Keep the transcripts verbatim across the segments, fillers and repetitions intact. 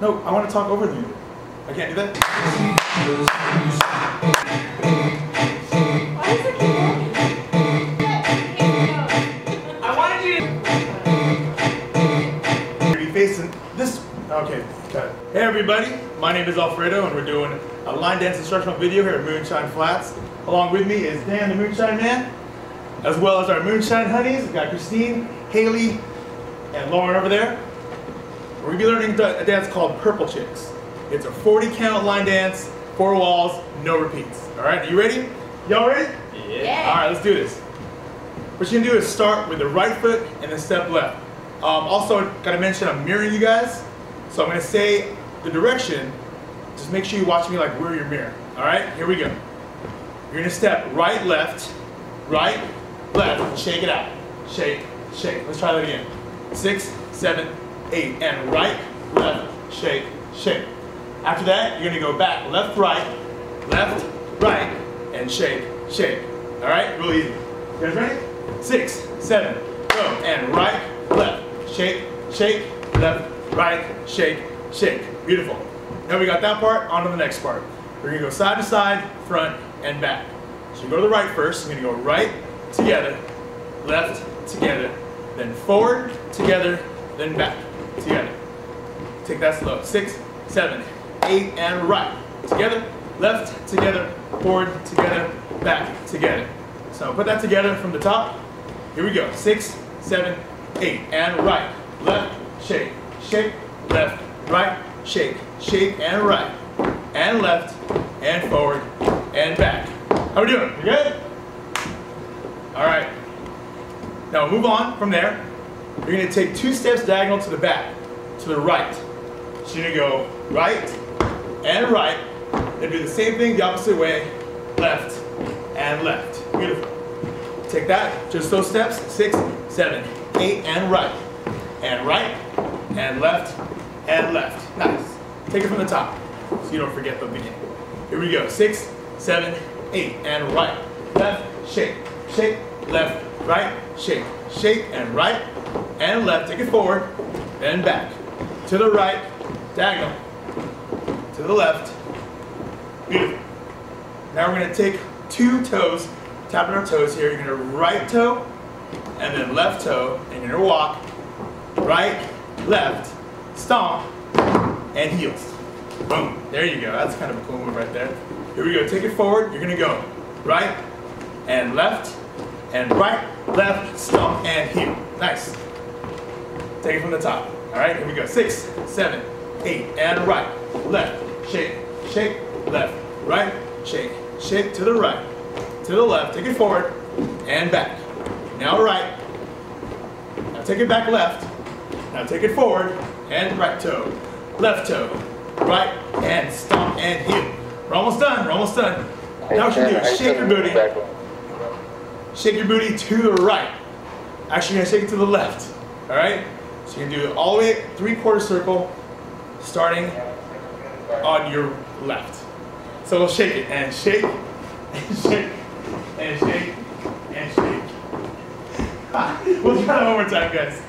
No, I want to talk over the music. I can't do that. Why is it keep walking? This, okay, cut. Hey everybody, my name is Alfredo and we're doing a line dance instructional video here at Moonshine Flats. Along with me is Dan the Moonshine Man, as well as our Moonshine Honeys. We've got Christine, Haley, and Lauren over there. We're going to be learning a dance called Purple Chicks. It's a forty count line dance, four walls, no repeats. Alright, are you ready? Y'all ready? Yeah. Alright, let's do this. What you're going to do is start with the right foot and then step left. Um, also, gotta mention I'm mirroring you guys, so I'm gonna say the direction. Just make sure you watch me like we're your mirror. All right, here we go. You're gonna step right, left, right, left. Shake it out. Shake, shake. Let's try that again. Six, seven, eight, and right, left, shake, shake. After that, you're gonna go back, left, right, left, right, and shake, shake. All right, real easy. You guys ready? Six, seven, go, and right, left. Shake, shake, left, right, shake, shake. Beautiful. Now we got that part, on to the next part. We're going to go side to side, front, and back. So you go to the right first, you're going to go right, together, left, together, then forward, together, then back, together. Take that slow. Six, seven, eight, and right. Together, left, together, forward, together, back, together. So put that together from the top. Here we go. Six, seven, eight, and right, left, shake, shake, left, right, shake, shake, and right, and left, and forward, and back. How we doing? You good? All right. Now move on from there. You're going to take two steps diagonal to the back, to the right. So you're going to go right and right, then do the same thing the opposite way, left and left. Beautiful. Take that, just those steps, six, seven, eight, and right, and right, and left, and left. Nice. Take it from the top, so you don't forget the beginning. Here we go. Six, seven, eight, and right, left, shake, shake, left, right, shake, shake, and right, and left. Take it forward, then back. To the right, diagonal. To the left. Beautiful. Now we're going to take two toes, tapping our toes here. You're going to right toe, and then left toe, and you're gonna walk, right, left, stomp, and heels. Boom, there you go. That's kind of a cool move right there. Here we go, take it forward. You're gonna go right, and left, and right, left, stomp, and heel. Nice. Take it from the top. All right, here we go. Six, seven, eight, and right, left, shake, shake, left, right, shake, shake, to the right, to the left, take it forward, and back. Now right, now take it back left, now take it forward, and right toe, left toe, right, and stomp, and heel. We're almost done, we're almost done. Now what you do is shake your booty, shake your booty to the right. Actually, you're gonna shake it to the left, all right? So you can do it all the way, three-quarter circle, starting on your left. So we'll shake it, and shake, and shake, and shake, and shake. We'll try that one more time, guys.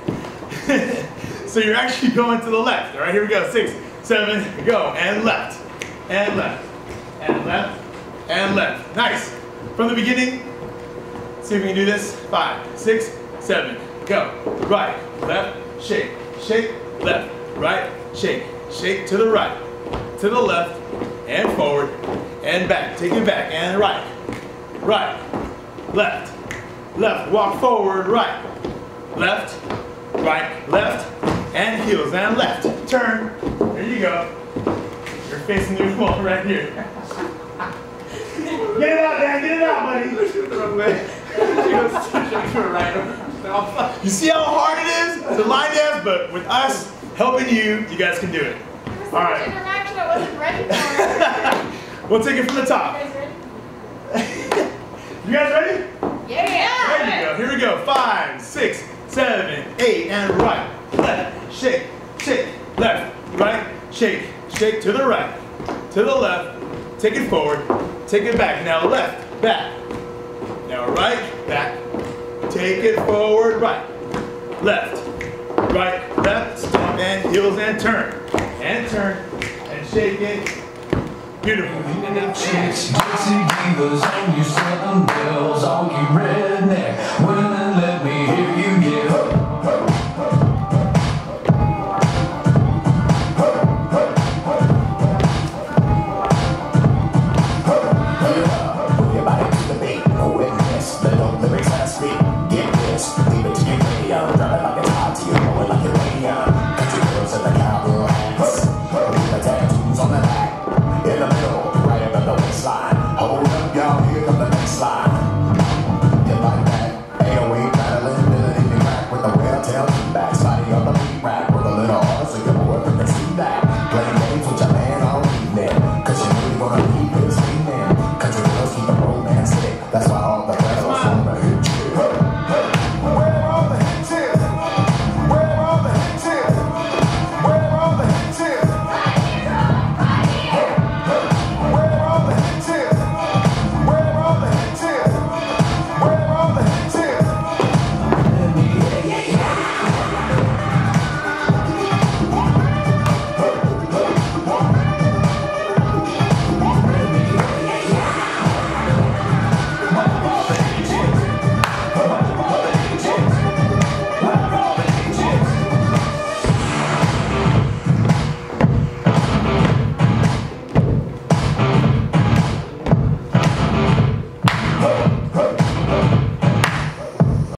So you're actually going to the left. All right, here we go. Six, seven, go. And left, and left, and left, and left. Nice. From the beginning, see if we can do this. Five, six, seven, go. Right, left, shake, shake, left, right, shake, shake, to the right, to the left, and forward, and back. Take it back, and right, right, left, left, walk forward, right, left, right, left, and heels, and left, turn, there you go, you're facing the wall right here. Get it out, man, get it out, buddy. You see how hard it is to line dance, but with us helping you, you guys can do it. All right. We'll take it from the top. You guys ready? Yeah. There you go. Here we go. Five, six, seven, eight, and right, left, shake, shake, left, right, shake, shake, to the right, to the left, take it forward, take it back. Now left, back. Now right, back. Take it forward, right, left, right, left, stomp, and heels, and turn. and turn and shake it. Beautiful. Chicks, gypsy divas, and you seven girls, all you redneck women.